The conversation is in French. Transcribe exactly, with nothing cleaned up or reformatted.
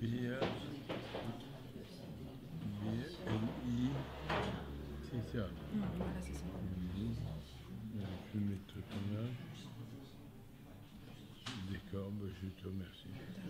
B N I, c'est ça. Mmh, voilà, c'est ça. Mmh. Je vais mettre tout en œuvre. D'accord, bah, je te remercie.